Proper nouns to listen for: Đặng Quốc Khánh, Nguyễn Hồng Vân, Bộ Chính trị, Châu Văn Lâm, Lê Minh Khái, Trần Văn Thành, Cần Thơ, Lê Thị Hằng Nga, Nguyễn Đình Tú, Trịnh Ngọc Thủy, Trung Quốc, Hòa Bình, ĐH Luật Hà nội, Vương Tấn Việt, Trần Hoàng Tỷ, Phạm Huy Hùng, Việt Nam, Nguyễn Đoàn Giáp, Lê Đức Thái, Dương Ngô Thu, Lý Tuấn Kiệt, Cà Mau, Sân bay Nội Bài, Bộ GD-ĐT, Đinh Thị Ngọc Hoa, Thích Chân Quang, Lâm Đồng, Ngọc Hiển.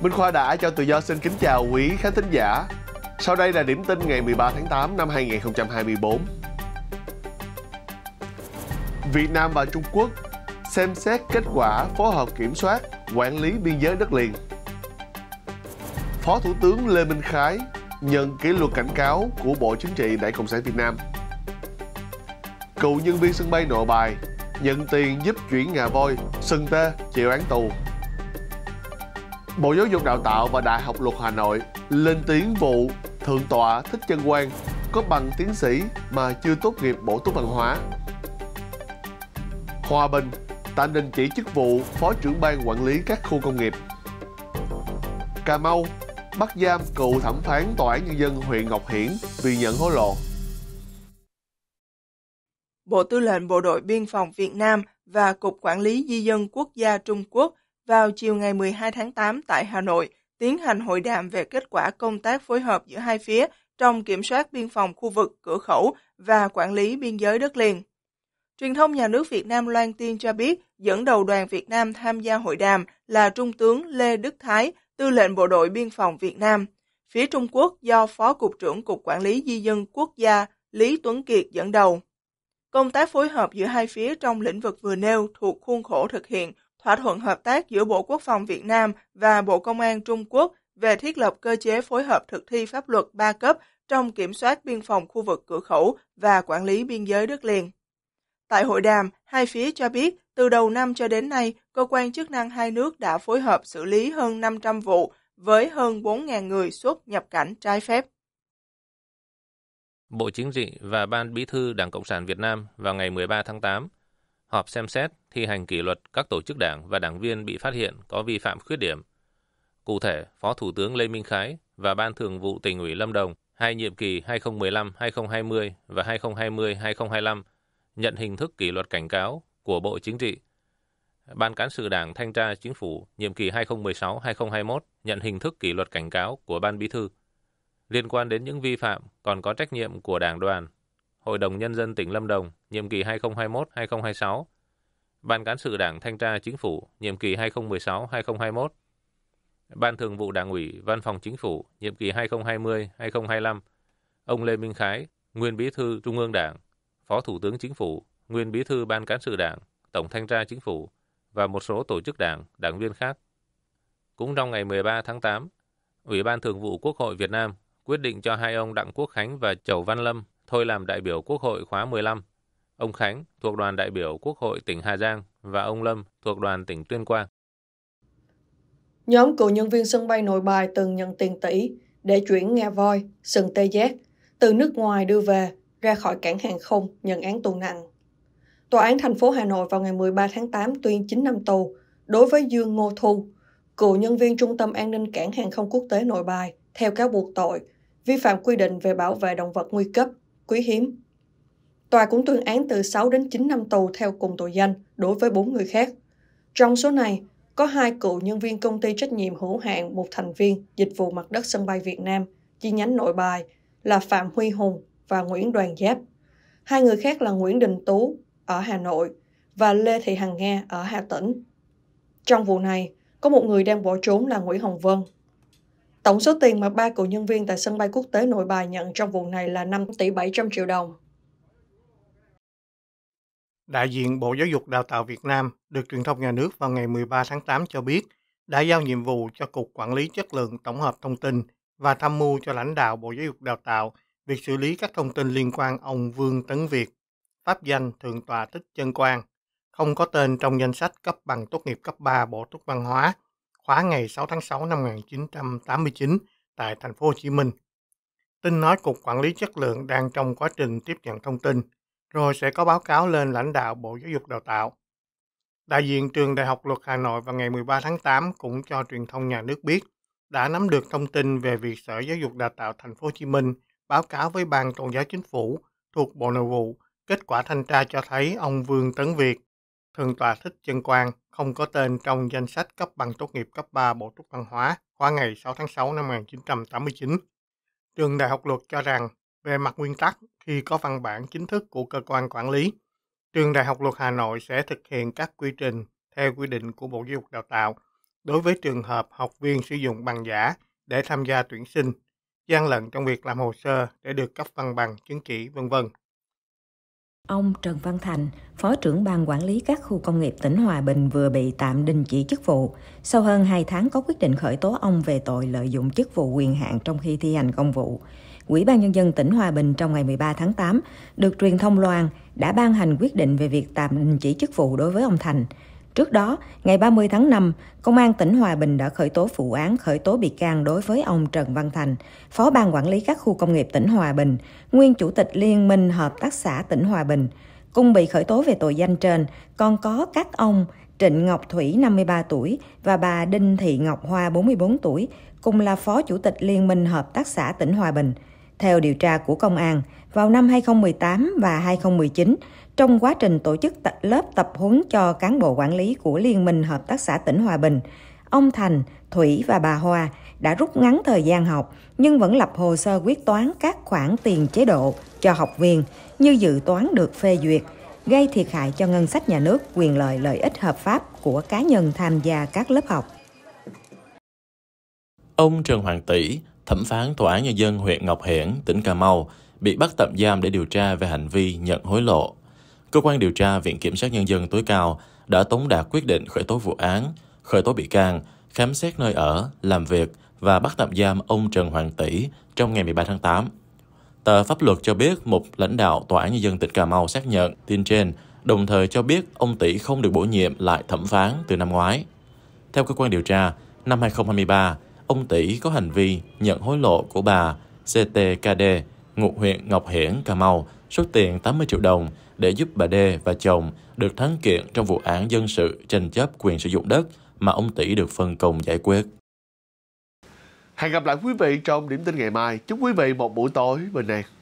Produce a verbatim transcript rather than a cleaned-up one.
Minh Khoa đã cho tự do xin kính chào quý khán thính giả. Sau đây là điểm tin ngày mười ba tháng tám năm hai nghìn không trăm hai mươi bốn. Việt Nam và Trung Quốc xem xét kết quả phối hợp kiểm soát, quản lý biên giới đất liền. Phó Thủ tướng Lê Minh Khái nhận kỷ luật cảnh cáo của Bộ Chính trị Đảng Cộng sản Việt Nam. Cựu nhân viên sân bay Nội Bài nhận tiền giúp chuyển ngà voi, sừng tê chịu án tù. Bộ Giáo dục Đào tạo và Đại học Luật Hà Nội lên tiếng vụ Thượng tọa Thích Chân Quang có bằng tiến sĩ mà chưa tốt nghiệp bổ túc văn hóa. Hòa Bình tạm đình chỉ chức vụ Phó trưởng ban quản lý các khu công nghiệp. Cà Mau bắt giam cựu thẩm phán Tòa án Nhân dân huyện Ngọc Hiển vì nhận hối lộ. Bộ Tư lệnh Bộ đội Biên phòng Việt Nam và Cục Quản lý Di dân Quốc gia Trung Quốc vào chiều ngày mười hai tháng tám tại Hà Nội tiến hành hội đàm về kết quả công tác phối hợp giữa hai phía trong kiểm soát biên phòng khu vực, cửa khẩu và quản lý biên giới đất liền. Truyền thông nhà nước Việt Nam loan tin cho biết dẫn đầu đoàn Việt Nam tham gia hội đàm là Trung tướng Lê Đức Thái, Tư lệnh Bộ đội Biên phòng Việt Nam. Phía Trung Quốc do Phó Cục trưởng Cục Quản lý Di dân Quốc gia Lý Tuấn Kiệt dẫn đầu. Công tác phối hợp giữa hai phía trong lĩnh vực vừa nêu thuộc khuôn khổ thực hiện thỏa thuận hợp tác giữa Bộ Quốc phòng Việt Nam và Bộ Công an Trung Quốc về thiết lập cơ chế phối hợp thực thi pháp luật ba cấp trong kiểm soát biên phòng khu vực cửa khẩu và quản lý biên giới đất liền. Tại hội đàm, hai phía cho biết từ đầu năm cho đến nay, cơ quan chức năng hai nước đã phối hợp xử lý hơn năm trăm vụ với hơn bốn nghìn người xuất nhập cảnh trái phép. Bộ Chính trị và Ban Bí thư Đảng Cộng sản Việt Nam vào ngày mười ba tháng tám họp xem xét thi hành kỷ luật các tổ chức đảng và đảng viên bị phát hiện có vi phạm khuyết điểm. Cụ thể, Phó Thủ tướng Lê Minh Khái và Ban Thường vụ Tỉnh ủy Lâm Đồng hai nhiệm kỳ hai nghìn không trăm mười lăm hai nghìn không trăm hai mươi và hai nghìn không trăm hai mươi hai nghìn không trăm hai mươi lăm nhận hình thức kỷ luật cảnh cáo của Bộ Chính trị. Ban Cán sự Đảng Thanh tra Chính phủ nhiệm kỳ hai nghìn không trăm mười sáu hai nghìn không trăm hai mươi mốt nhận hình thức kỷ luật cảnh cáo của Ban Bí thư. Liên quan đến những vi phạm còn có trách nhiệm của Đảng đoàn, Hội đồng Nhân dân tỉnh Lâm Đồng nhiệm kỳ hai nghìn không trăm hai mươi mốt hai nghìn không trăm hai mươi sáu, Ban Cán sự Đảng Thanh tra Chính phủ nhiệm kỳ hai nghìn không trăm mười sáu hai nghìn không trăm hai mươi mốt, Ban Thường vụ Đảng ủy Văn phòng Chính phủ nhiệm kỳ hai nghìn không trăm hai mươi hai nghìn không trăm hai mươi lăm, ông Lê Minh Khái, nguyên Bí thư Trung ương Đảng, Phó Thủ tướng Chính phủ, nguyên Bí thư Ban Cán sự Đảng, Tổng Thanh tra Chính phủ và một số tổ chức đảng, đảng viên khác. Cũng trong ngày mười ba tháng tám, Ủy ban Thường vụ Quốc hội Việt Nam quyết định cho hai ông Đặng Quốc Khánh và Châu Văn Lâm thôi làm đại biểu Quốc hội khóa mười lăm. Ông Khánh thuộc đoàn đại biểu Quốc hội tỉnh Hà Giang và ông Lâm thuộc đoàn tỉnh Tuyên Quang. Nhóm cựu nhân viên sân bay Nội Bài từng nhận tiền tỷ để chuyển ngà voi, sừng tê giác từ nước ngoài đưa về ra khỏi cảng hàng không nhận án tù nặng. Tòa án thành phố Hà Nội vào ngày mười ba tháng tám tuyên chín năm tù đối với Dương Ngô Thu, cựu nhân viên Trung tâm An ninh Cảng hàng không Quốc tế Nội Bài, theo cáo buộc tội vi phạm quy định về bảo vệ động vật nguy cấp, quý hiếm. Tòa cũng tuyên án từ sáu đến chín năm tù theo cùng tội danh đối với bốn người khác. Trong số này, có hai cựu nhân viên công ty trách nhiệm hữu hạn một thành viên dịch vụ mặt đất sân bay Việt Nam, chi nhánh Nội Bài là Phạm Huy Hùng và Nguyễn Đoàn Giáp. Hai người khác là Nguyễn Đình Tú ở Hà Nội và Lê Thị Hằng Nga ở Hà Tĩnh. Trong vụ này, có một người đang bỏ trốn là Nguyễn Hồng Vân. Tổng số tiền mà ba cựu nhân viên tại sân bay quốc tế Nội Bài nhận trong vụ này là năm tỷ bảy trăm triệu đồng. Đại diện Bộ Giáo dục Đào tạo Việt Nam được truyền thông nhà nước vào ngày mười ba tháng tám cho biết đã giao nhiệm vụ cho Cục Quản lý Chất lượng Tổng hợp Thông tin và tham mưu cho lãnh đạo Bộ Giáo dục Đào tạo việc xử lý các thông tin liên quan ông Vương Tấn Việt, pháp danh Thượng tọa Thích Chân Quang, không có tên trong danh sách cấp bằng tốt nghiệp cấp ba bổ túc văn hóa, khóa ngày sáu tháng sáu năm một nghìn chín trăm tám mươi chín tại thành phố Hồ Chí Minh. Tin nói Cục Quản lý Chất lượng đang trong quá trình tiếp nhận thông tin, rồi sẽ có báo cáo lên lãnh đạo Bộ Giáo dục Đào tạo. Đại diện trường Đại học Luật Hà Nội vào ngày mười ba tháng tám cũng cho truyền thông nhà nước biết đã nắm được thông tin về việc Sở Giáo dục Đào tạo thành phố Hồ Chí Minh báo cáo với Ban Tôn giáo Chính phủ thuộc Bộ Nội vụ kết quả thanh tra cho thấy ông Vương Tấn Việt, Thượng tọa Thích Chân Quang, không có tên trong danh sách cấp bằng tốt nghiệp cấp ba bổ túc văn hóa khóa ngày sáu tháng sáu năm một nghìn chín trăm tám mươi chín. Trường Đại học Luật cho rằng, về mặt nguyên tắc, khi có văn bản chính thức của cơ quan quản lý, trường Đại học Luật Hà Nội sẽ thực hiện các quy trình theo quy định của Bộ Giáo dục Đào tạo đối với trường hợp học viên sử dụng bằng giả để tham gia tuyển sinh, gian lận trong việc làm hồ sơ để được cấp văn bằng, chứng chỉ, vân vân. Ông Trần Văn Thành, Phó trưởng Ban Quản lý các khu công nghiệp tỉnh Hòa Bình vừa bị tạm đình chỉ chức vụ sau hơn hai tháng có quyết định khởi tố ông về tội lợi dụng chức vụ quyền hạn trong khi thi hành công vụ. Ủy ban Nhân dân tỉnh Hòa Bình trong ngày mười ba tháng tám được truyền thông loan đã ban hành quyết định về việc tạm đình chỉ chức vụ đối với ông Thành. Trước đó, ngày ba mươi tháng năm, Công an tỉnh Hòa Bình đã khởi tố vụ án khởi tố bị can đối với ông Trần Văn Thành, Phó Ban Quản lý các khu công nghiệp tỉnh Hòa Bình, nguyên Chủ tịch Liên minh Hợp tác xã tỉnh Hòa Bình. Cùng bị khởi tố về tội danh trên, còn có các ông Trịnh Ngọc Thủy, năm mươi ba tuổi, và bà Đinh Thị Ngọc Hoa, bốn mươi bốn tuổi, cùng là Phó Chủ tịch Liên minh Hợp tác xã tỉnh Hòa Bình. Theo điều tra của Công an, vào năm hai nghìn không trăm mười tám và hai nghìn không trăm mười chín, trong quá trình tổ chức t- lớp tập huấn cho cán bộ quản lý của Liên minh Hợp tác xã tỉnh Hòa Bình, ông Thành, Thủy và bà Hoa đã rút ngắn thời gian học nhưng vẫn lập hồ sơ quyết toán các khoản tiền chế độ cho học viên như dự toán được phê duyệt, gây thiệt hại cho ngân sách nhà nước, quyền lợi lợi ích hợp pháp của cá nhân tham gia các lớp học. Ông Trần Hoàng Tỷ, thẩm phán Tòa án Nhân dân huyện Ngọc Hiển, tỉnh Cà Mau, bị bắt tạm giam để điều tra về hành vi nhận hối lộ. Cơ quan điều tra Viện Kiểm sát Nhân dân tối cao đã tống đạt quyết định khởi tố vụ án, khởi tố bị can, khám xét nơi ở, làm việc và bắt tạm giam ông Trần Hoàng Tỷ trong ngày mười ba tháng tám. Tờ Pháp Luật cho biết một lãnh đạo Tòa án Nhân dân tỉnh Cà Mau xác nhận tin trên, đồng thời cho biết ông Tỷ không được bổ nhiệm lại thẩm phán từ năm ngoái. Theo cơ quan điều tra, năm hai nghìn không trăm hai mươi ba, ông Tỷ có hành vi nhận hối lộ của bà xê tê ca đê, ngụ huyện Ngọc Hiển, Cà Mau, số tiền tám mươi triệu đồng để giúp bà D và chồng được thắng kiện trong vụ án dân sự tranh chấp quyền sử dụng đất mà ông Tỷ được phân công giải quyết. Hẹn gặp lại quý vị trong điểm tin ngày mai. Chúc quý vị một buổi tối bình an.